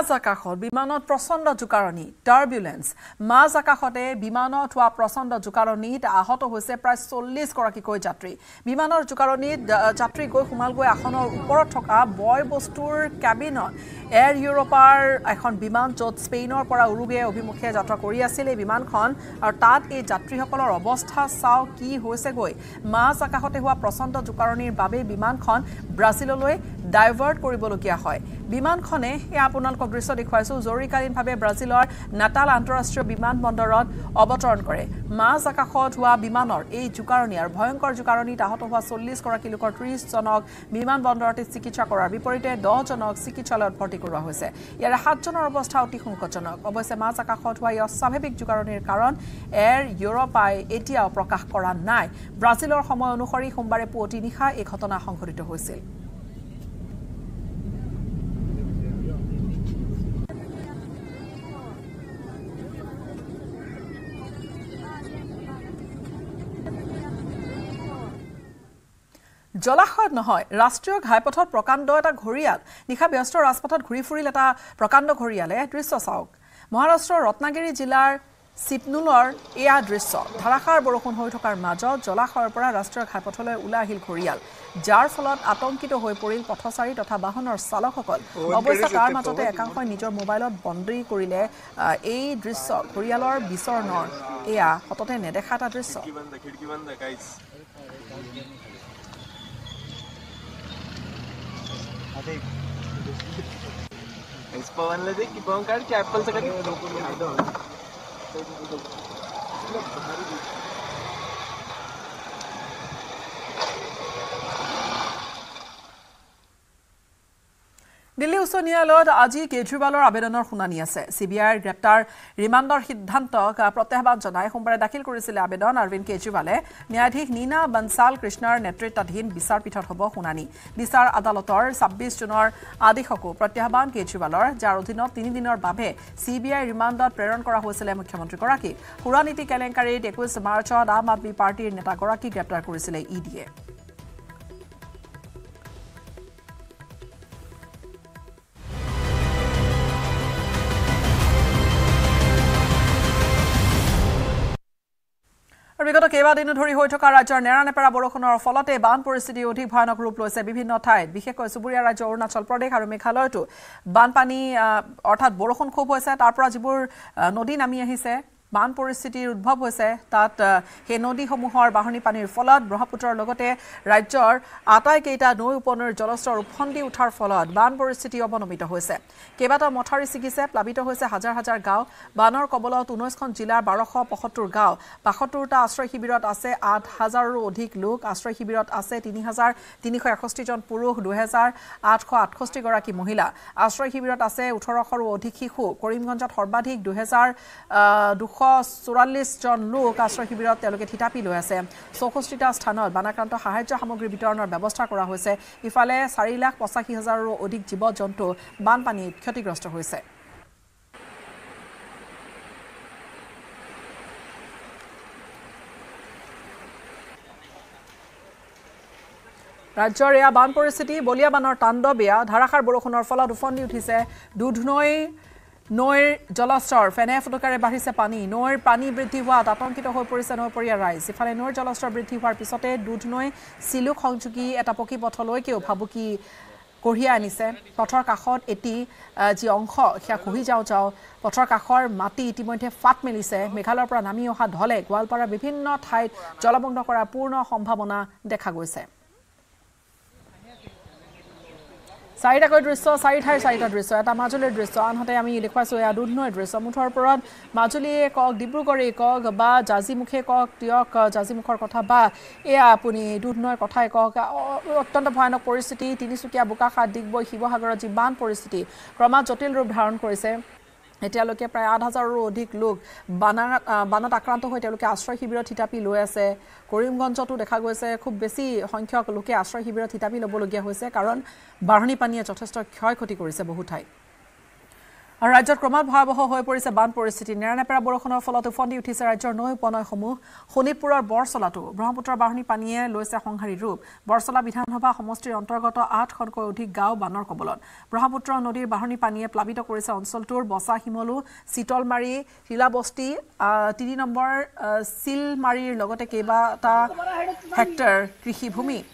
Mazakahot bimanot prosondo jukaroni turbulence Mazakahote bimanot wa prosondo jukaroni ahoto hoise pray 40 koraki koi jatri bimanor jukaroni jatri koi humal goi ekhonor uporot thoka boy bostur cabinot air europar ekhon biman jot spainor pora uruguay obimukhe jatra kori asile bimankhon ar tat ei jatri hokolor obostha sao ki hoise goi Mazakahote hua prosondo jukaronir babe bimankhon Braziloloi divert koribolokia hoy বিমানখনে এ আপোনালোক দৃশ্য দেখাইছো জৰুৰীকালীন ভাৱে ব্ৰাজিলৰ Natal আন্তৰাষ্ট্ৰীয় বিমানবন্দৰত অৱতৰণ কৰে মাজাকাখত হোৱা বিমানৰ এই জুকাৰণী আৰু ভয়ংকৰ জুকাৰণী আহত হোৱা 40 গৰাকী লোকৰ 30 জনক বিমানবন্দৰতে চিকিৎসা কৰাৰ বিপৰীতে 10 জনক চিকিৎসালয়ত ভৰ্তি কৰোৱা হৈছে ইয়াৰ 7 জনৰ অৱস্থা অতি সংকটজনক অৱশ্যে মাজাকাখত হোৱা এই স্বাভাৱিক জুকাৰণীৰ কাৰণ এয়াৰ ইউৰোপাই এতিয়াও প্ৰকাশ কৰা নাই ব্ৰাজিলৰ সময় অনুসৰি সোমবাৰে পুৱতি নিশা এই ঘটনা সংঘটিত হৈছিল Jolahod নহয় ৰাষ্ট্ৰীয় ঘাইপথৰ প্ৰকাণ্ড এটা ঘৰিয়াল নিখা ব্যস্ত ৰাজপথত ঘুৰি ফুৰিল এটা প্ৰকাণ্ড ঘৰিয়ালে দৃশ্য চাওক মহাৰাষ্ট্ৰৰ ৰত্নাগিৰি জিলাৰ সিপনুলৰ এয়া দৃশ্য ধাৰাসাৰ বৰষুণ হৈ থকাৰ মাজত জলাহৰ পৰা ৰাষ্ট্ৰীয় ঘাইপথলৈ উলাহিল ঘৰিয়াল যাৰ ফলত আতংকিত হৈ পৰিল পথচাৰী তথা বাহনৰ চালকসকল অৱস্থা তাৰ মাজতে একাংশই নিজৰ মোবাইলত বন্দী কৰিলে এই দৃশ্য ঘৰিয়ালৰ বিচৰণৰ এয়া হততে নেদেখা এটা দৃশ্য इस पवन ले देखी पवन कार्ड क्या एप्पल से करी দিল্লী উচ্চ ন্যায়ালয়ত আজি কেজৰিৱালৰ আবেদনৰ শুনানি আছে সিবিআইৰ গ্ৰেপ্তাৰ ৰিমাণ্ডৰ সিদ্ধান্তক প্ৰত্যাহ্বান জনাই সোমবাৰে দাখিল কৰিছিল আবেদন অৰবিন্দ কেজৰিৱালে ন্যায়াধীশ নীনা বনসাল কৃষ্ণৰ নেতৃত্বাধীন বিচাৰপীঠত হ'ব শুনানি বিচাৰ আদালতৰ 26 জুনৰ আদেশক প্ৰত্যাহ্বান কেজৰিৱালৰ যাৰ অধীনত 3 দিনৰ বাবে সিবিআই ৰিমাণ্ডত প্ৰেৰণ কৰা হৈছিল মুখ্যমন্ত্ৰী গৰাকী পুৰানীতি কেলেংকাৰীত 21 মাৰ্চত আম আদমি পাৰ্টিৰ নেতা গৰাকী গ্ৰেপ্তাৰ কৰিছিল ইডিয়ে বিগত কেইবাদিনো ধৰি হৈ থকা ৰাজ্যৰ নেৰানেপেৰা বৰষুণৰ ফলতে বান পৰিস্থিতি অধিক ভয়ানক ৰূপ লৈছে বিভিন্ন ঠাইত বিশেষকৈ চুবুৰীয়া ৰাজ্য অৰুণাচল প্ৰদেশ আৰু মেঘালয়তো বানপানী অৰ্থাৎ বৰষুণ খুব হৈছে তাৰ পৰা যিবোৰ নদী নামি আহিছে বান পৰিস্থিতিৰ উদ্ভৱ হৈছে তাত হে নদীসমূহৰ বাহনী পানীৰ ফলত ব্ৰহ্মপুত্ৰৰ লগতে ৰাজ্যৰ আটাইকেইটা নৈ উপনৈৰ জলস্তৰ উফন্দি উঠাৰ ফলত বান পৰিস্থিতি অৱনমিত হৈছে কেবাটা মথাৰি ছিগিছে প্লাবিত হৈছে হাজাৰ হাজাৰ গাঁও বানৰ কবলত 19খন জিলাৰ 1275 গাঁও 72টা আশ্ৰয় শিবিৰত আছে 8000ৰো অধিক লোক আশ্ৰয় শিবিৰত আছে 3361 জন পুৰুষ 2868 গৰাকী মহিলা আশ্ৰয় শিবিৰত আছে 1800ৰো অধিক শিশু কৰিমগঞ্জত সৰ্বাধিক 244 জন লোক আশ্ৰয় শিবিৰত তেওঁলোকে থিতাপি লৈ আছে 64টা স্থানত বানাক্ৰান্ত সাহায্য সামগ্ৰী বিতৰণৰ ব্যৱস্থা কৰা হৈছে ইফালে 4,85,000ৰো অধিক জীৱ-জন্তু বানপানীত ক্ষতিগ্ৰস্ত হৈছে ৰাজ্যৰ এয়া বান পৰিস্থিতি বলিয়া বানৰ তাণ্ডৱীয়া ধাৰাসাৰ বৰষুণৰ ফলত উফন্দি উঠিছে দুধনৈ নৈৰ জলস্তৰ ফেনে ফুটকাৰে বাঢ়িছে পানী নৈৰ পানী বৃদ্ধি হোৱা আতংকিত হৈ পৰিছে নৈপৰীয়া ৰাইজ ইফালে নৈৰ জলস্তৰ বৃদ্ধি হোৱাৰ পিছতে দুধনৈ চিলুক সংযোগী এটা পকী পথলৈকেও ভাবুকি কঢ়িয়াই আনিছে পথৰ কাষত এটি যি অংশ সেয়া কঢ়ি যাওঁ পথৰ কাষৰ মাটি ইতিমধ্যে ফাট মেলিছে মেঘালয়ৰ পৰা নামি অহা ঢলে গোৱালপাৰাৰ বিভিন্ন ঠাইত জলবন্ধ কৰাৰ পূৰ্ণ সম্ভাৱনা দেখা গৈছে চাৰিটাকৈ দৃশ্য চাৰিটাৰ চাৰিটা দৃশ্য এটা মাজুলীৰ দৃশ্য আনহাতে আমি দেখুৱাইছো এয়া দুধনৈৰ দৃশ্য মুঠৰ ওপৰত মাজুলীয়ে কওক ডিব্ৰুগড়ে কওক বা জাজিমুখে কওক তিয়ক জাজিমুখৰ কথা বা এয়া আপুনি দুধনৈৰ কথাই কওক অত্যন্ত ভয়ানক পৰিস্থিতি তিনিচুকীয়া বোকাখাত ডিগবৈ শিৱসাগৰৰ যি বান পৰিস্থিতি ক্ৰমাৎ জটিল ৰূপ ধাৰণ কৰিছে এতিয়ালৈকে প্ৰায় 8000ৰো অধিক লোক বানত আক্ৰান্ত হৈ তেওঁলোকে আশ্ৰয় শিবিৰত থিতাপি লৈ আছে কৰিমগঞ্জতো দেখা গৈছে খুব বেছি সংখ্যক লোকে আশ্ৰয় শিবিৰত থিতাপি ল'বলগীয়া হৈছে কাৰণ বাঢ়নী পানীয়ে যথেষ্ট ক্ষয় ক্ষতি কৰিছে বহু ঠাই Rajat Kromat Bhabaho Hoi Porisa Ban Porisity, Neranapara Borokono Follow to Fondi Utis Raja Noi Pono Homo, Honipura Borsolato, Brahmputra Barni Panie, Loisa Hongari Rub, Borsola Bitanova Homostri on Torgoto, Art Honko Di Gao Banor Kobolon, Brahmputra Nodir Barni Panie, Plabito Corisa on Soltur, Bosa Himolu, Sitol Marie, Hila Bosti, Tidi number, Sil Marie Logote Keba, Hector, Krihi Bhumi.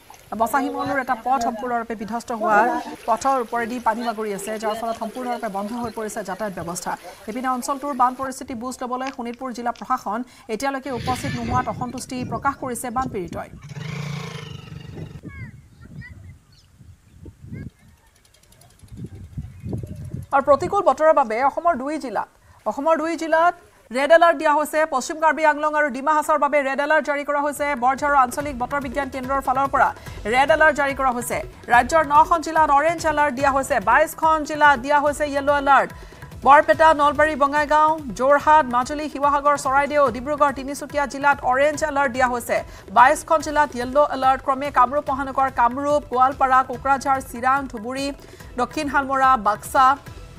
বসাহিমলৰ এটা পথ সম্পূৰ্ণৰূপে বিধস্ত হোৱাৰ পথৰ ওপৰেদি পানী বাগৰি আছে যাৰ ফলত সম্পূৰ্ণৰূপে বন্ধ হৈ পৰিছে যাতায়াত ব্যৱস্থা এপিনে অঞ্চলটোৰ বান পৰিস্থিতি বুজ লবলৈ খনিতপুৰ জিলা প্ৰশাসন এতিয়ালৈকে উপস্থিত নোহোৱাত অসন্তুষ্টি প্ৰকাশ কৰিছে বান পীড়িতই আৰু প্ৰতিকূল বতৰৰ বাবে অসমৰ দুই জিলাত Red alert দিয়া হৈছে পশ্চিম কাৰ্বি আংলং আৰু ডিমা হাছৰ বাবে ৰেড এলাৰ্ট জাৰি কৰা হৈছে বৰঝাৰৰ আঞ্চলিক বতৰ বিজ্ঞান কেন্দ্ৰৰ ফালৰ পৰা ৰেড এলাৰ্ট জাৰি কৰা হৈছে ৰাজ্যৰ 9খন জিলাত অৰেঞ্জ এলাৰ্ট দিয়া হৈছে 22খন জিলাত দিয়া হৈছে ইয়েলো এলাৰ্ট বৰপেটা নলবাৰী বঙাইগাঁও জোৰহাট মাজুলী শিৱসাগৰ চৰাইদেউ ডিব্ৰুগড় তিনিচুকীয়া জিলাত অৰেঞ্জ এলাৰ্ট দিয়া হৈছে 22খন জিলাত ইয়েলো এলাৰ্ট ক্ৰমে কামৰূপ মহানগৰ কামৰূপ গোৱালপাৰা কোকৰাঝাৰ চিৰাং ধুবুৰী দক্ষিণ Halmora Baksa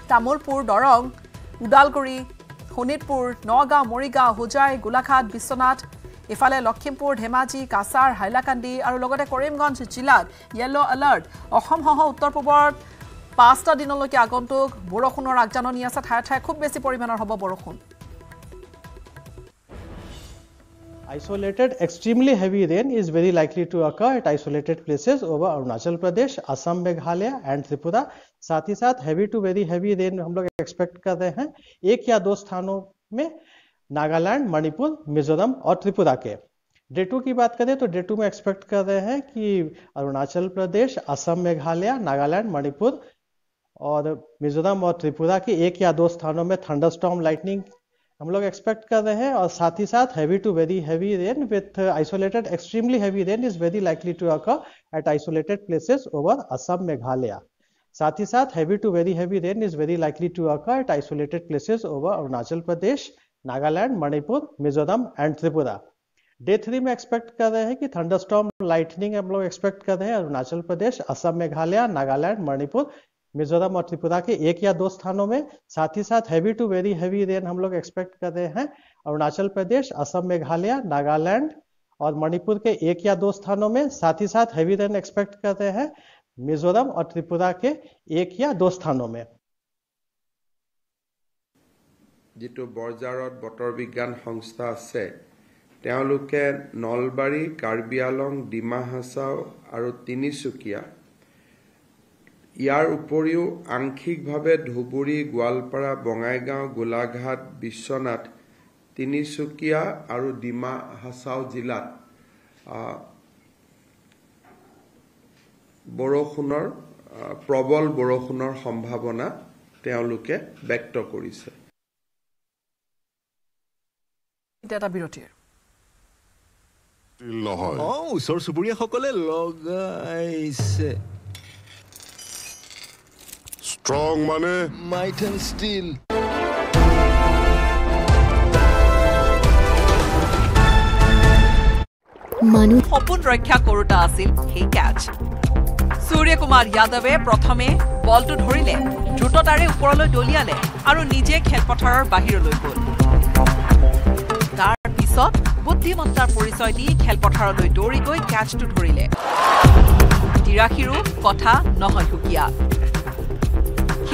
Tamulpur Darrang Udalguri Honitpur, Norga, Moriga, Hojai, Golakhat, Biswanath, Ifale, Lakhimpur, Dhemaji, Kasar, Hailakandi, and logote Karimganj Jilat, Yellow Alert. Assam hoho Uttar Purbat, pasta dinoloke agontok, borokhunor agjanoni ase ঠাই khub beshi porimanor hobo borokhun. Isolated, extremely heavy rain is very likely to occur at isolated places over Arunachal Pradesh, Assam, Meghalaya and Tripura. साथ ही साथ heavy to very heavy rain हम लोग expect कर रहे हैं एक या दो स्थानों में नागालैंड, मणिपुर, मिजोरम और त्रिपुरा के। डे टू की बात करें तो डे टू में एक्सपेक्ट कर रहे हैं कि अरुणाचल प्रदेश, असम, मेघालय, नागालैंड, मणिपुर और मिजोरम और त्रिपुरा के एक या दो स्थानों में थंडरस्टॉर्म लाइटनिंग हम लोग एक्सपेक्ट कर रहे हैं और साथ ही साथ heavy to very heavy rain with isolated extremely heavy rain is very likely to occur at isolated places over Assam, Meghalaya. साथ ही साथ heavy to very heavy rain is very likely to occur at isolated places over Arunachal Pradesh, Nagaland, Manipur, Mizoram and Tripura. Day three में expect कर रहे हैं कि thunderstorm lightning हम लोग एक्सपेक्ट कर रहे हैं अरुणाचल प्रदेश, असम, मेघालय, नागालैंड, मणिपुर, मिजोरम और त्रिपुरा के एक या दो स्थानों में। साथ ही साथ heavy to very heavy rain हम लोग एक्सपेक्ट कर रहे हैं अरुणाचल प्रदेश, असम, मेघालय, नागालैंड और मणिपुर के एक या दो स्थानों में। साथ ही साथ हैवी रेन एक्सपेक्ट कर रहे हैं मिजोरम और त्रिपुरा के एक या दो स्थानों में। जितो बरजार और बटर विज्ञान संस्था से त्यालु के नलबारी, कार्बी आंगलং, ডিমা হাছাও और তিনিচুকীয়া यार उपरियो आंशिक भावे धुबुरी, गोवालपारा, बंगाईगांव, गोलाघाट, विश्वनाथ, তিনিচুকীয়া और ডিমা হাছাও जिला বৰষুণৰ প্ৰবল বৰষুণৰ সম্ভাৱনা তেওঁলোকে ব্যক্ত কৰিছে। এটা বিৰতিৰ নহয়। অ' সৰসুবুৰীয়া সকলে লগাইছে। Strong মানে might and steel মানুহ সপোন ৰক্ষা কৰোতা আছিল হে catch Surya Kumar Yadave Prothame, ball to Horile, Jutotare Porolo Doliale, Arunijek, Helpotar, Bahirulu. Tar Pisot, Buddhimonta Purisoidi, Helpotar Dorigo, catch to Horile. Tirahiru, Kota, Nohokukia.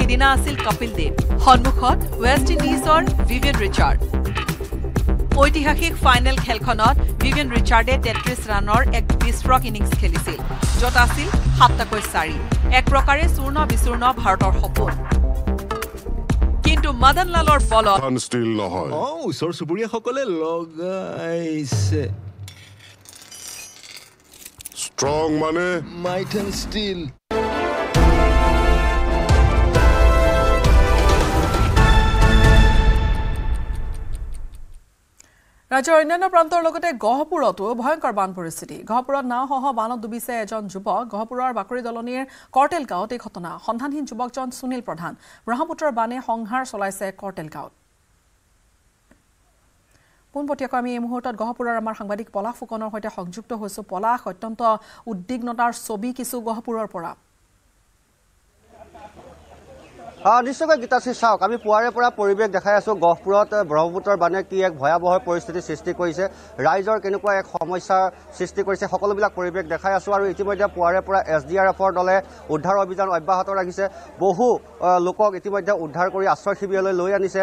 Hidina Sil Kapilde, Honmukhot, West Indies or Vivian Richard. ঐতিহাসিক final খেলখনত Vivian ৰিচাৰ্ডে 33 ৰানৰ এক বিস্ফোৰক innings খেলিছিল যত আছিল 7-4 এক প্ৰকাৰে চূৰ্ণ বিচূৰ্ণ ভাৰতৰ সপোন কিন্তু মদন লালৰ বলত ষ্টিল নহয় ওচৰ চুবুৰীয়া সকলে লগাইছে ষ্ট্ৰং মানে মাইট এণ্ড ষ্টিল ৰাজ্যৰ অন্যান্য প্ৰান্তৰ লগতে গহপুৰতো ভয়ংকৰ বান পৰিস্থিতি গহপুৰত নাও সহ বানত ডুবিছে এজন যুৱক গহপুৰৰ বাকৰি দলনিৰ কৰ্টেল গাঁৱত এই ঘটনা সন্ধানহীন যুৱকজন সুনীল প্ৰধান ব্ৰহ্মপুত্ৰৰ বানে সংহাৰ চলাইছে কৰ্টেল গাঁৱত পুনপটিয়াকৈ আমি এই মুহূৰ্তত গহপুৰৰ আমাৰ সাংবাদিক পলাশ ফুকনৰ সৈতে সংযুক্ত হৈছো পলাশ অত্যন্ত উদ্বিগ্নতাৰ ছবি কিছু গহপুৰৰ পৰা নিশ্চয়কৈ গীতাশ্ৰী চাওক আমি পুৱাৰে পৰা পৰিৱেশ দেখাই আছো গহপুৰত ব্ৰহ্মপুত্ৰৰ বানে কি এক ভয়াবহ পৰিস্থিতি সৃষ্টি কৰিছে ৰাইজৰ কেনেকুৱা এক সমস্যা সৃষ্টি কৰিছে সকলোবিলাক পৰিৱেশ দেখাই আছো আৰু ইতিমধ্যে পুৱাৰে পৰা এছডিআৰএফৰ দলে উদ্ধাৰ অভিযান অব্যাহত ৰাখিছে বহু লোকক ইতিমধ্যে উদ্ধাৰ কৰি আশ্ৰয় শিবিৰলৈ লৈ আনিছে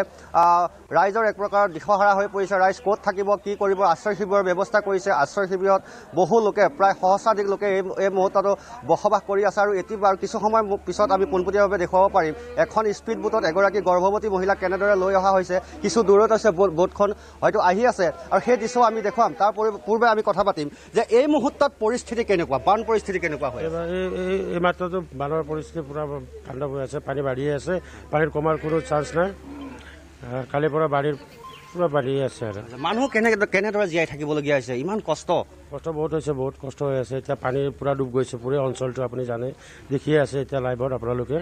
ৰাইজৰ এক প্ৰকাৰ দিশহাৰা হৈ পৰিছে ৰাইজ ক'ত থাকিব কি কৰিব আশ্ৰয় শিবিৰৰ ব্যৱস্থা কৰিছে আশ্ৰয় শিবিৰত বহু লোকে প্ৰায় সহস্ৰাধিক লোকে এই মুহূৰ্তত বসবাস কৰি আছে আৰু এতিয়াৰ কিছু সময় পিছত আমি পোনপটীয়াভাৱে দেখুৱাব পাৰিম এখন স্পীড বোটত এগৰাকী গৰ্ভৱতী মহিলা কেনেদৰে লৈ অহা হৈছে কিছু দূৰত আছে বোটখন হয়তো আহি আছে আৰু সেই দৃশ্য আমি দেখুৱাম তাৰ পূৰ্বে আমি কথা পাতিম যে এই মুহূৰ্তত পৰিস্থিতি কেনেকুৱা বান পৰিস্থিতি কেনেকুৱা হয় এই মাত্ৰটো বানৰ পৰিস্থিতি পুৰা ঠাণ্ডা হৈ আছে পানী বাঢ়ি আছে পানীৰ কমাৰ কোনো চান্স নাই কালি পৰা বাঢ়িৰ পুৰা বাঢ়ি আছে আৰু মানুহ কেনেদৰে জীয়াই থাকিবলগীয়া হৈছে ইমান কষ্ট বহুত হৈছে বহুত কষ্ট হৈ আছে এতিয়া পানী পুৰা ডুব গৈছে পুৰা অঞ্চলটো আপুনি জানে দেখিয়ে আছে এতিয়া লাইভত আপোনালোকে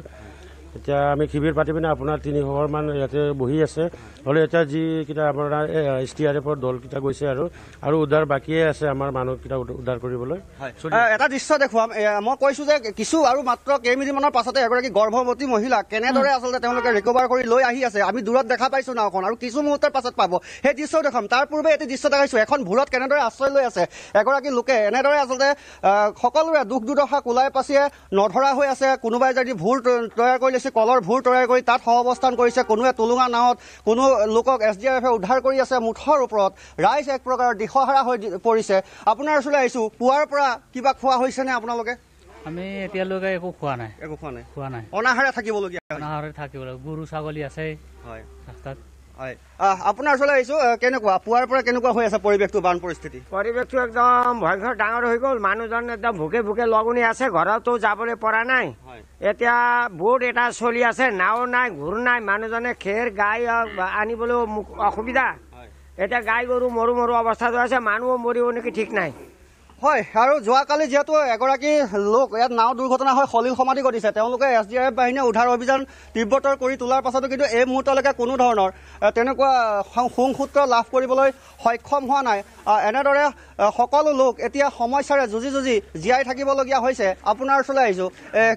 এতিয়া আমি শিবিৰ পাতি পিনে আপোনাৰ 300মান ইয়াতে বহি আছে হ'লে এতিয়া যিকেইটা আপোনাৰ এছ টি আৰ এফৰ দলকেইটা গৈছে আৰু উদ্ধাৰ বাকীয়ে আছে আমাৰ মানুহকেইটা উদ্ধাৰ কৰিবলৈ এটা দৃশ্য দেখুৱাম মই কৈছোঁ যে কিছু আৰু মাত্ৰ কেইমিনিটমানৰ পাছতে এগৰাকী গৰ্ভৱতী মহিলা কেনেদৰে আচলতে তেওঁলোকে ৰিকভাৰ কৰি লৈ আহি আছে আমি দূৰত দেখা পাইছোঁ নাওখন আৰু কিছু মুহূৰ্তৰ পাছত পাব সেই দৃশ্যও দেখাম তাৰ পূৰ্বে এটি দৃশ্য দেখাইছোঁ এখন ভূৰত কেনেদৰে আশ্ৰয় লৈ আছে এগৰাকী লোকে এনেদৰে আচলতে সকলোৰে দুখ দুৰ্দশা কোলাই পাচিয়ে নধৰা হৈ আছে কোনোবাই যদি ভূৰ তৈয়াৰ কৰিলে কলৰ ভূৰ তৈয়াৰ কৰি তাত সহৱস্থান কৰিছে কোনোৱে টুলুঙা নাৱত কোনো লোকক এছ ডি আৰ এফে উদ্ধাৰ কৰি আছে মুঠৰ ওপৰত ৰাইজ এক প্ৰকাৰৰ দিশহাৰা হৈ পৰিছে আপোনাৰ ওচৰলৈ আহিছোঁ পুৱাৰ পৰা কিবা খোৱা হৈছেনে আপোনালোকে আমি এতিয়ালৈকে একো খোৱা নাই অনাহাৰে থাকিবলগীয়া গৰু ছাগলী আছে হয় ৰাস্তাত হয় আপোনাৰ ওচৰলৈ আহিছোঁ কেনেকুৱা পুৱাৰ পৰা কেনেকুৱা হৈ আছে পৰিৱেশটো বান পৰিস্থিতি পৰিৱেশটো একদম ভয়ংকৰ ডাঙৰ হৈ গ'ল মানুহজন একদম ভোকে ভোকে লগনি আছে ঘৰতো যাবলৈ পৰা নাই এতিয়া বোট এটা চলি আছে নাও নাই ঘূৰ নাই মানুহজনে খেৰ গাই আনিবলৈ অসুবিধা এতিয়া গাই গৰু মৰু মৰু অৱস্থাত আছে মানুহো মৰিব নেকি ঠিক নাই হয় আৰু যোৱাকালি যিহেতু এগৰাকী লোক ইয়াত নাও দুৰ্ঘটনা হয় সলিল সমাধি ঘটিছে তেওঁলোকে এছ ডি আৰ এফ বাহিনীয়ে উদ্ধাৰ অভিযান তীব্ৰতৰ কৰি তোলাৰ পাছতো কিন্তু এই মুহূৰ্তলৈকে কোনো ধৰণৰ তেনেকুৱা সংসূত্ৰ লাভ কৰিবলৈ সক্ষম হোৱা নাই এনেদৰে সকলো লোক এতিয়া সমস্যাৰে যুঁজি যুঁজি জীয়াই থাকিবলগীয়া হৈছে আপোনাৰ ওচৰলৈ আহিছোঁ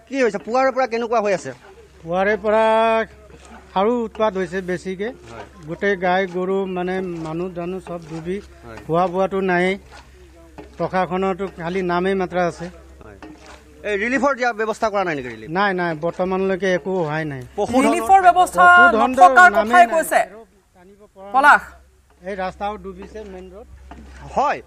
কি হৈছে পুৱাৰে পৰা কেনেকুৱা হৈ আছে পুৱাৰে পৰা আৰু উৎপাত হৈছে বেছিকৈ গোটেই গাই গৰু মানে মানুহ জানো চব ডুবি খোৱা বোৱাটো নাই প্ৰশাসনতো খালি নামেই মাত্ৰ আছে ৰিলিফৰ দিয়া ব্যৱস্থা কৰা নাই নেকি নাই বৰ্তমানলৈকে একো হোৱাই নাই ৰিলিফৰ ব্যৱস্থা নথকাৰ কথাই কৈছে পলাশ এই ৰাস্তাও ডুবিছে মেইন ৰোড হয়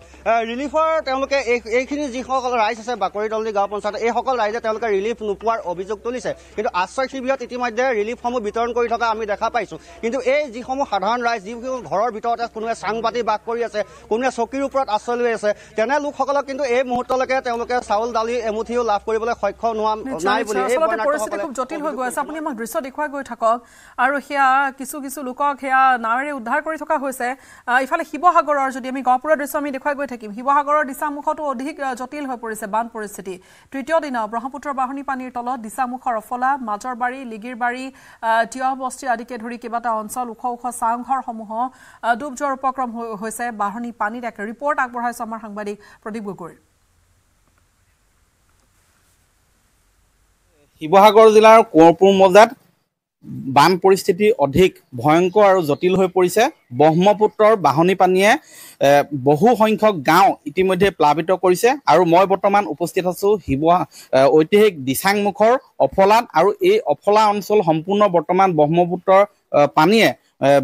ৰিলিফৰ তেওঁলোকে এইখিনি যিসকল ৰাইজ আছে বাকৰি দলনি গাঁও পঞ্চায়ত এইসকল ৰাইজে তেওঁলোকে ৰিলিফ নোপোৱাৰ অভিযোগ তুলিছে কিন্তু আশ্ৰয় শিবিৰত ইতিমধ্যে ৰিলিফসমূহ বিতৰণ কৰি থকা আমি দেখা পাইছোঁ কিন্তু এই যিসমূহ সাধাৰণ ৰাইজ যিসমূহ ঘৰৰ ভিতৰতে কোনোৱে চাং পাতি বাস কৰি আছে কোনোৱে চকীৰ ওপৰত আশ্ৰয় লৈ আছে তেনে লোকসকলক কিন্তু এই মুহূৰ্তলৈকে তেওঁলোকে চাউল দালি এমুঠিও লাভ কৰিবলৈ সক্ষম হোৱা নাই বুলি পৰিস্থিতি খুব জটিল হৈ গৈ আছে আপুনি আমাক দৃশ্য দেখুৱাই গৈ থাকক আৰু সেয়া কিছু কিছু লোকক সেয়া নাৱেৰে উদ্ধাৰ কৰি থকা হৈছে ইফালে শিৱসাগৰৰ যদি আমি গহপুৰৰ দৃশ্য আমি দেখুৱাই গৈ থাকিম শিৱসাগৰৰ দিচামুখতো অধিক জটিল হৈ পৰিছে বান পৰিস্থিতি তৃতীয় দিনা ব্ৰহ্মপুত্ৰৰ বাহনী পানীৰ তলত দিচামুখৰ অফলা মাজৰবাৰী লিগিৰবাৰী টিয় বস্তি আদিকে ধৰি কেইবাটা অঞ্চল ওখ ওখ চাংঘৰসমূহ ডুব যোৱাৰ উপক্ৰম হৈছে বাহনী পানীত এক ৰিপৰ্ট আগবঢ়াইছে আমাৰ সাংবাদিক প্ৰদীপ গগৈৰ শিৱসাগৰ জিলাৰ কোঁৱৰপুৰ মৌজাত বান পৰিস্থিতি অধিক ভয়ংকৰ আৰু জটিল হৈ পৰিছে ব্ৰহ্মপুত্ৰৰ বাহনী পানীয়ে বহু সংখ্যক গাঁও ইতিমধ্যে প্লাবিত কৰিছে আৰু মই বৰ্তমান উপস্থিত আছোঁ ঐতিহাসিক দিচাংমুখৰ অফলাত আৰু এই অফলা অঞ্চল সম্পূৰ্ণ বৰ্তমান ব্ৰহ্মপুত্ৰৰ পানীয়ে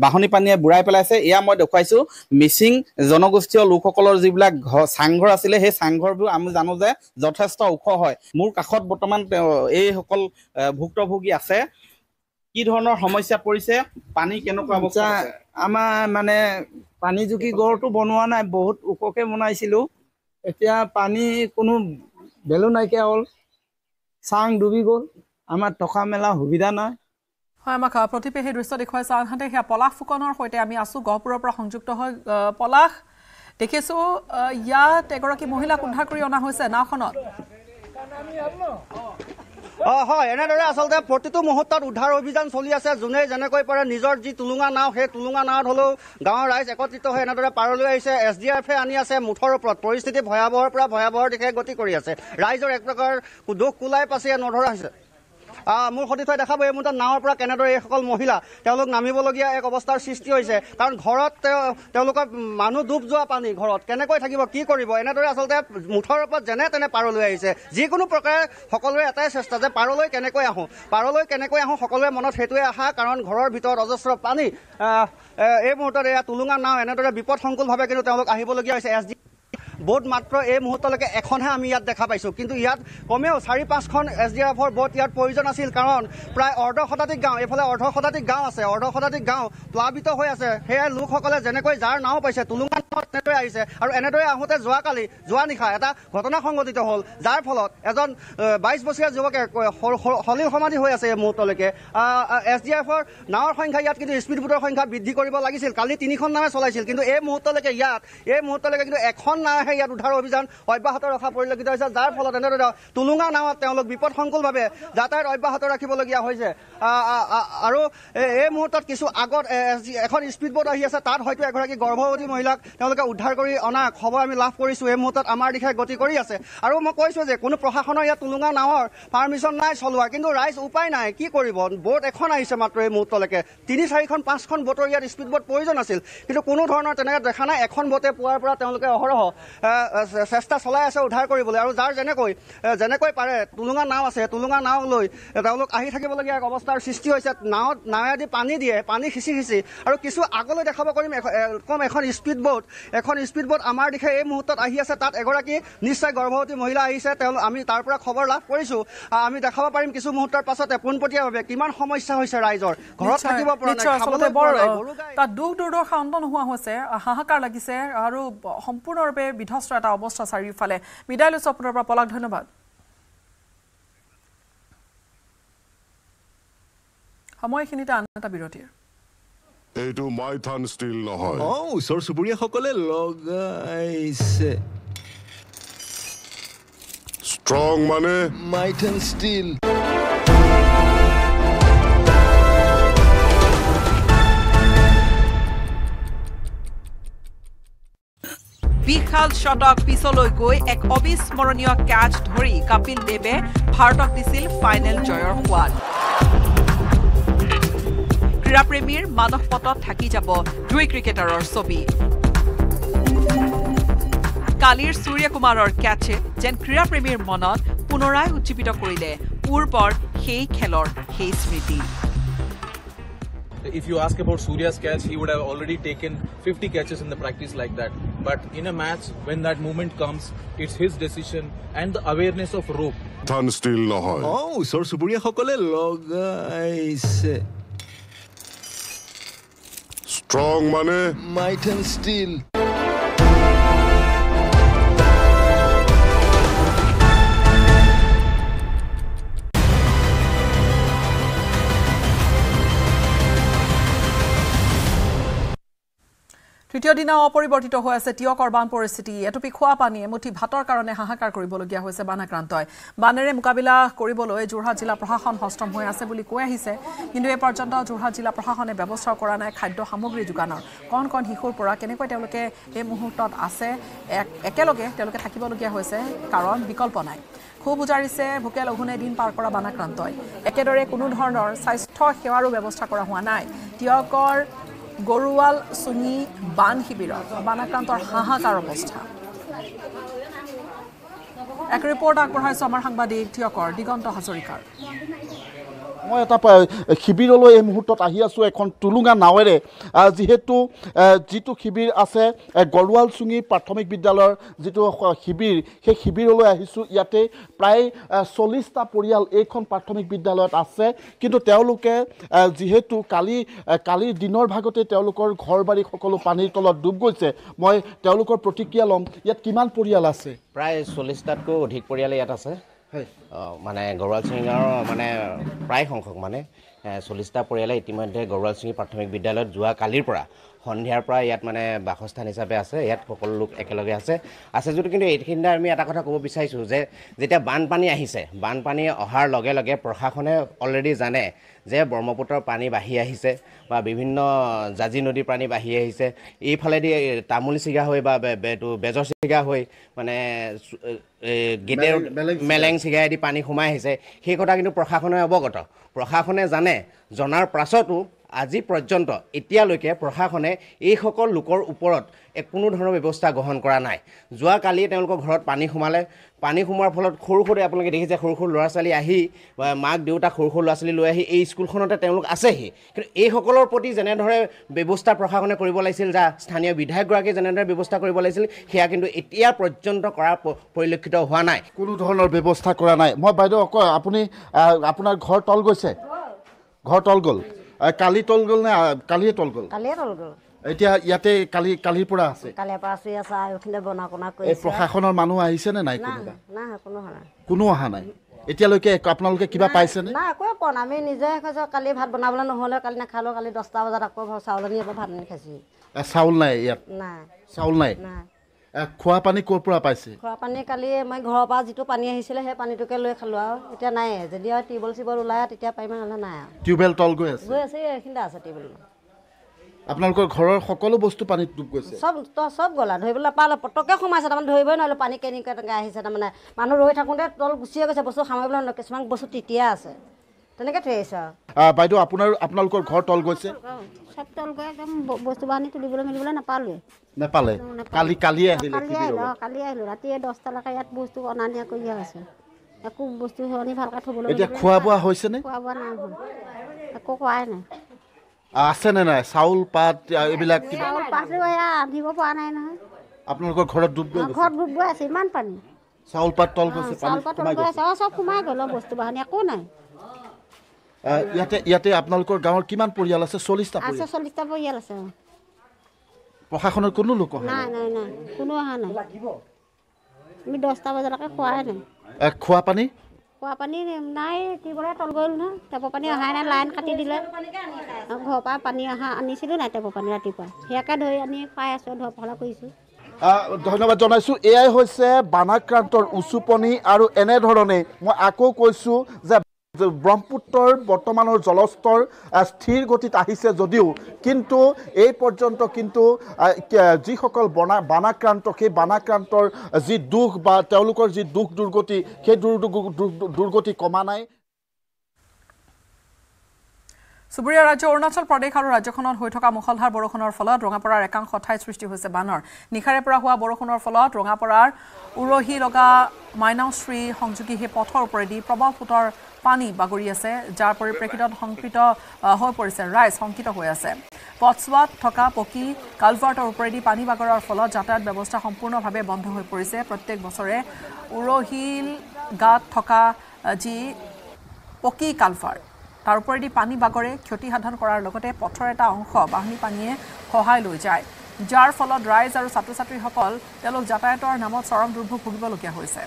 বাহনী পানীয়ে বুৰাই পেলাইছে এয়া মই দেখুৱাইছোঁ মিচিং জনগোষ্ঠীয় লোকসকলৰ যিবিলাক চাংঘৰ আছিলে সেই চাংঘৰবোৰ আমি জানো যে যথেষ্ট ওখ হয় মোৰ কাষত বৰ্তমান এইসকল ভুক্তভোগী আছে কি ধৰণৰ সমস্যা পৰিছে পানী কেনেকুৱা অৱস্থা আমাৰ মানে পানী জুকি ঘৰটো বনোৱা নাই বহুত ওখকে বনাইছিলোঁ এতিয়া পানী কোনো বেলো নাইকিয়া হ'ল চাং ডুবি গ'ল আমাৰ টকা মেলা সুবিধা নাই হয় আমাক প্ৰতিপে সেই দৃশ্য দেখুৱাইছে আনহাতে সেয়া পলাশ ফুকনৰ সৈতে আমি আছোঁ গহপুৰৰ পৰা সংযুক্ত হৈ পলাশ দেখিছোঁ ইয়াত এগৰাকী মহিলাক উদ্ধাৰ কৰি অনা হৈছে নাওখনত হয় এনেদৰে আচলতে প্ৰতিটো মুহূৰ্তত উদ্ধাৰ অভিযান চলি আছে যোনে যেনেকৈ পাৰে নিজৰ যি টুলুঙা নাও সেই টুলুঙা নাৱত হ'লেও গাঁৱৰ ৰাইজ একত্ৰিত হৈ এনেদৰে পাৰলৈ আহিছে এছ ডি আৰ এফে আনি আছে মুঠৰ ওপৰত পৰিস্থিতি ভয়াৱহৰ পৰা ভয়াৱহৰ দিশে গতি কৰি আছে ৰাইজৰ এক প্ৰকাৰ দুখ কোলাই পাচিয়ে নধৰা হৈছে মোৰ সতীৰ্থই দেখা পায় মোৰ নাৱৰ পৰা কেনেদৰে এই সকল মহিলা তেওঁলোক নামিবলগীয়া এক অৱস্থাৰ সৃষ্টি হৈছে কাৰণ ঘৰত তেওঁলোকৰ মানুহ ডুব যোৱা পানী ঘৰত কেনেকৈ থাকিব কি কৰিব এনেদৰে আসলতে মুঠৰ ওপৰত জেনে তেনে পাৰলৈ আহিছে যি কোনো প্ৰকাৰে সকলোৰে এটাই চেষ্টা যে পাৰলৈ কেনেকৈ আহো সকলোৰে মনত হেতুৱে আহা কাৰণ ঘৰৰ ভিতৰত অজস্ৰ পানী এই মুহূৰ্তত এই তুলুঙা নাও এনেদৰে বিপদ সংকুলভাৱে কিন্তু তেওঁলোক আহিবলগীয়া হৈছে এছডি বোট মাত্ৰ এই মুহূৰ্তলৈকে এখনহে আমি ইয়াত দেখা পাইছোঁ কিন্তু ইয়াত কমেও ৪-৫খন এছডিএফৰ বোট ইয়াত প্ৰয়োজন আছিল কাৰণ প্ৰায় অৰ্ধশতাধিক গাঁও এইফালে অৰ্ধশতাধিক গাঁও প্লাবিত হৈ আছে সেয়া লোকসকলে যেনেকৈ যাৰ নাও পাইছে তুলুঙা নাৱত এনেদৰে আহিছে আৰু এনেদৰে আহোঁতে যোৱা নিশা এটা ঘটনা সংঘটিত হ'ল যাৰ ফলত এজন ২২ বছৰীয়া যুৱকে সলিল সমাধি হৈ আছে এই মুহূৰ্তলৈকে এছডিএফৰ নাৱৰ সংখ্যা ইয়াত কিন্তু স্পীড বোটৰ সংখ্যা বৃদ্ধি কৰিব লাগিছিল কালি ৩খন নাৱে চলাইছিল কিন্তু এই মুহূৰ্তলৈকে কিন্তু এখন নাৱে ইয়াত উদ্ধাৰ অভিযান অব্যাহত ৰখা পৰিলক্ষিত হৈছে যাৰ ফলত এনেদৰে তুলুঙা নাৱত তেওঁলোক বিপদসংকুলভাৱে যাতায়াত অব্যাহত ৰাখিবলগীয়া হৈছে আৰু এই মুহূৰ্তত কিছু আগত এখন স্পীড বোট আহি আছে তাত হয়তো এগৰাকী গৰ্ভৱতী মহিলাক তেওঁলোকে উদ্ধাৰ কৰি অনা খবৰ আমি লাভ কৰিছোঁ এই মুহূৰ্তত আমাৰ দিশে গতি কৰি আছে আৰু মই কৈছোঁ যে কোনো প্ৰশাসনৰ ইয়াত তুলুঙা নাৱৰ পাৰ্মিশ্যন নাই চলোৱা কিন্তু ৰাইজ উপায় নাই কি কৰিব বোট এখন আহিছে মাত্ৰ এই মুহূৰ্তলৈকে ৩-৪-৫খন বোটৰ ইয়াত স্পীড বোট প্ৰয়োজন আছিল কিন্তু কোনো ধৰণৰ তেনেকৈ দেখা নাই এখন বোটে পোৱাৰ পৰা তেওঁলোকে অহৰহ চেষ্টা চলাই আছে উদ্ধাৰ কৰিবলৈ আৰু যাৰ যেনেকৈ পাৰে তুলুঙা নাও লৈ তেওঁলোক আহি থাকিবলগীয়া এক অৱস্থাৰ সৃষ্টি হৈছে নাৱত নাৱেদি পানী সিঁচি আৰু কিছু আগলৈ দেখাব কৰিম এখন স্পীড বোট আমাৰ দিশে এই মুহূৰ্তত আহি আছে তাত এগৰাকী নিশ্চয় গৰ্ভৱতী মহিলা আহিছে আমি তাৰ পৰা খবৰ লাভ কৰিছোঁ আমি দেখাব পাৰিম কিছু মুহূৰ্তৰ পাছতে পোনপটীয়াভাৱে কিমান সমস্যা হৈছে ৰাইজৰ ঘৰত থাকিব পৰা নাই খাবলৈ তাত দূৰ শান্ত নোহোৱা হৈছে হাহাকাৰ লাগিছে আৰু সম্পূৰ্ণৰূপে বিধ্বস্ত এটা অৱস্থা চাৰিওফালে বিদায় লৈছো আপোনাৰ পৰা পলাক ধন্যবাদ সময়খিনিতে আন এটা বিৰতিৰ এইটো মাইথান ষ্টিল নহয় ওচৰ চুবুৰীয়া সকলে লগাইছে ষ্ট্ৰং মানে মাইথান ষ্টিল বিশাল শতক পিছলৈ গৈ এক অবিস্মৰণীয় ক্যাচ ধৰি কপিল দেৱে ভাৰতক দিছিল ফাইনেল জয়ৰ সোৱাদ ক্ৰীড়াপ্ৰেমীৰ মানৱ পটত থাকি যাব দুই ক্ৰিকেটাৰৰ ছবি কালিৰ সূৰ্যকুমাৰৰ ক্যাচে যেন ক্ৰীড়াপ্ৰেমীৰ মনত পুনৰাই উজ্জীৱিত কৰিলে পূৰ্বৰ সেই খেলৰ সেই স্মৃতি If you ask about Surya's catch, he would have already taken 50 catches in the practice like that. But in a match, when that moment comes, it's his decision and the awareness of rope. Tan still nahoy. Oh, sir, Suburiya hokole logaise. Strong mane. Might and steel. তৃতীয় দিনা অপৰিৱৰ্তিত হৈ আছে তিয়কৰ বান পৰিস্থিতি এটুপি খোৱা পানী এমুঠি ভাতৰ কাৰণে হাহাকাৰ কৰিবলগীয়া হৈছে বানাক্ৰান্তই বানেৰে মোকাবিলা কৰিবলৈ যোৰহাট জিলা প্ৰশাসন হস্তম হৈ আছে বুলি কৈ আহিছে কিন্তু এই পৰ্যন্ত যোৰহাট জিলা প্ৰশাসনে ব্যৱস্থা কৰা নাই খাদ্য সামগ্ৰী যোগানৰ কোন শিশুৰ পৰা কেনেকৈ তেওঁলোকে এই মুহূৰ্তত আছে একেলগে তেওঁলোকে থাকিবলগীয়া হৈছে কাৰণ বিকল্প নাই খুব উজাৰিছে ভোকে লঘোণে দিন পাৰ কৰা বানাক্ৰান্তই একেদৰে কোনো ধৰণৰ স্বাস্থ্য সেৱাৰো ব্যৱস্থা কৰা হোৱা নাই তিয়কৰ গৰুৱাল চুঙি বান শিবিৰত বানাক্ৰান্তৰ হাহাকাৰ অৱস্থা এক ৰিপৰ্ট আগবঢ়াইছে আমাৰ সাংবাদিক তিয়কৰ দিগন্ত হাজৰিকাৰ মই এটা শিবিৰলৈ এই মুহূৰ্তত আহি আছোঁ এখন তুলুঙা নাৱেৰে যিটো শিবিৰ আছে গৰুৱাল চুঙি প্ৰাথমিক বিদ্যালয়ৰ যিটো শিবিৰ সেই শিবিৰলৈ আহিছোঁ ইয়াতে প্ৰায় 40টা পৰিয়াল এইখন প্ৰাথমিক বিদ্যালয়ত আছে কিন্তু তেওঁলোকে যিহেতু কালিৰ দিনৰ ভাগতে তেওঁলোকৰ ঘৰ বাৰী সকলো পানীৰ তলত ডুব গৈছে মই তেওঁলোকৰ প্ৰতিক্ৰিয়া ল'ম ইয়াত কিমান পৰিয়াল আছে প্ৰায় 40টাতকৈ অধিক পৰিয়াল ইয়াত আছে মানে গৰুৱাল চুঙি গাঁৱৰ মানে প্ৰায় সংখ্যক মানে 40টা পৰিয়ালে ইতিমধ্যে গৰুৱাল চুঙি প্ৰাথমিক বিদ্যালয়ত যোৱা কালিৰ পৰা Hondiar Pra yet Mane Bahostan is a Basse, yet Kokol look Ecologase. As a Zukin, Hinder me at Akako besides Jose, Zeta Banpania Hise, Banpania or Har Logeloge, Prohakone, already Zane, there Bormoputor Pani Bahia Hise, Babino Zazino di Pani Bahia Hise, Ipaladi Tamul Sigahoi Babe to Bezos Sigahoi, Mane Meleng Sigadi Pani Huma Hise, he got into Prohakone Bogota, Prohakone Zane, Zonar Prasotu. আজি পর্যন্ত এতিয়ালৈকে প্ৰশাসনে এই সকল লোকৰ ওপৰত কোনো ধৰণৰ ব্যৱস্থা গ্ৰহণ কৰা নাই যোৱা কালি তেওঁলোকৰ ঘৰত পানী সোমালে পানী সোমাৰ ফলত খৰখৰে আপোনালোকে দেখিছে খৰখৰ লৰাছালি আহি মাক দেউতা খৰখৰ লৰাছালি লৈ আহি এই স্কুলখনতে তেওঁলোক আছেহি কিন্তু এই সকলৰ প্ৰতি যেনে ধৰে ব্যৱস্থা প্ৰশাসনে কৰিব লাগিছিল যা স্থানীয় বিধায়ক গৰাকী যেনে ধৰে ব্যৱস্থা কৰিব লাগিছিল সেয়া কিন্তু এতিয়া পৰ্যন্ত কৰা পৰিলক্ষিত হোৱা নাই কোনো ধৰণৰ ব্যৱস্থা কৰা নাই মই বাইদেউ আপুনি আপোনাৰ ঘৰ তল গৈছে ঘৰ তল গল Kali Tolgol, Kali Tolgol. Kali Tolgol. Itia Yate Kali Kalipura. Kalapasia, Lebonako. A Prohakon Manua is an I Kunohana. Itia Luke, Kapnoke Kiba Pison. Nakopon, I mean, is there a Kalib had Bonavan, Hola Kalinakalo, Kalidosta, the Kov of Saudi of Hanikasi. A Saulay, yep. Nah. Saulay. Nah. A Kuapani Kopra Pasi. Kuapani Kali, my Gopazi to Pania, his Hepani to Kalua, Itanae, the dear Tibol Sibola, Tia Pimana. Tubel Tolgues. Abnalco Horror Hocolobus to Panic Dugus. Some toss of Gola, Hevela Pala Potocamas and Hoven or Panic and Samana. Manueta Conda told Sierra Saposo Hamilton of Kisman Bosutias. The negative. By do Abnalco Hortol Gose. Bostubani to Libulan Napali. Nepal, Kali Kalia, Kalia, Ratia, Dostalakayat Bustu, Anania Kuyas. A cook Bustu, Honifakatu, the Kuaba Hosene, a coquine. A senna, Saul Pat, Ebila, Pasuaya, Divopana, Abnoko Koradubu, Koraduas, Manpan. Saul Pat Tolbus, Saul Pat Tolbus, also Kumago, Lobos to Banyakuna. Yate Abnoko Gaur Kiman Purialas, a solista, as a solista for Yelson. Prohakon কোনো লোক নাই নাই নাই কোনো আহা নাই লাগিব আমি 10টা বজালৈকে খোৱা নাই খোৱা পানী নাই কি বলে তল গল না টেপ পানী আহা নাই লাইন কাটি দিলে ঘৰপা পানী আহা আনিছিলো না টেপ পানী ৰাতিপুৱা হেকা ধৰি আনি পাই আছো ধৰফলা কৰিছো ধন্যবাদ জনাইছো এআই হৈছে বানাক্ৰান্তৰ উচুপনি আৰু এনে ধৰণে মই আকৌ কৈছো যে Brahmaputra, Bortomanor, Jolostor, Sthir Gotit Ahise Jodiu, Kintu, ei porjonto Kintu, Jihokol Banakranto, Sei Banakrantor, Ji Dukh ba Teolokor Ji Dukh Durgoti, Sei Durgoti Koma Nai. Subriya Rajya Arunachal Pradesh aru Rajyakhonor hoi thoka mukhalhar borokhonor pholot Rongapara ekangkho thai srishti hoise banor. Nikhare pora hua borokhonor pholot Rongaparar urohi loga Mainasri hongjugi he pothor oporedi probal putor pani bagori ase jar poriprekitot hongkito hoi porise rice hongkito hoi ase. Potswat thoka poki culvert oporedi pani bagorar pholot jatayat byabostha hompurno bhabe bondho hoi porise prottek bochore urohi gat thoka ji poki culvert তাৰ ওপৰেদি পানী বাগৰে ক্ষতি সাধন কৰাৰ লগতে পথৰ এটা অংশ বাহনী পানীয়ে খহায় লৈ যায় যাৰ ফলত ৰাইজ আৰু ছাত্ৰ ছাত্ৰীসকল তেওঁলোক যাতায়াতৰ নামত চৰম দুৰ্ভোগ ভুগিবলগীয়া হৈছে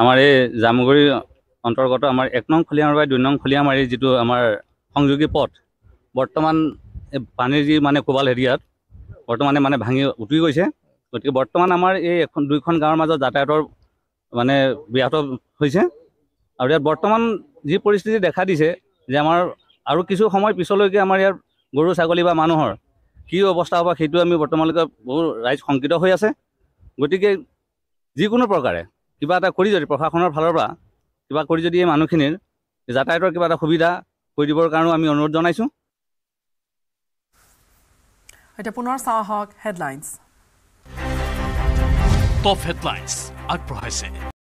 আমাৰ এই জামুগুৰি অন্তৰ্গত আমাৰ 1 নং খলিয়ামাৰী আৰু 2 নং খলিয়ামাৰী যেটো আমাৰ সংযোগী পথ বৰ্তমান পানীৰ যি মানে কোবাল এৰিয়াত বৰ্তমানে মানে ভাঙি উঠি গৈছে গতিকে বৰ্তমান আমাৰ এই এখন দুইখন গাঁৱৰ মাজত যাতায়াতৰ মানে ব্যাহত হৈছে আৰু ইয়াৰ বৰ্তমান যি পৰিস্থিতি দেখা দিছে যে আমাৰ আৰু কিছু সময় পিছলৈকে আমাৰ ইয়াৰ গৰু ছাগলী বা মানুহৰ কি অৱস্থা হ'ব সেইটো আমি বৰ্তমানলৈকে বহুত ৰাইজ সংকিত হৈ আছে গতিকে যিকোনো প্ৰকাৰে কিবা এটা কৰি যদি প্ৰশাসনৰ ফালৰ পৰা কিবা কৰি যদি এই মানুহখিনিৰ যাতায়াতৰ কিবা এটা সুবিধা কৰি দিবৰ কাৰণে আমি অনুৰোধ জনাইছো এটা পুনৰ সাহক হেডলাইনছ টপ হেডলাইনছ আগবঢ়াইছে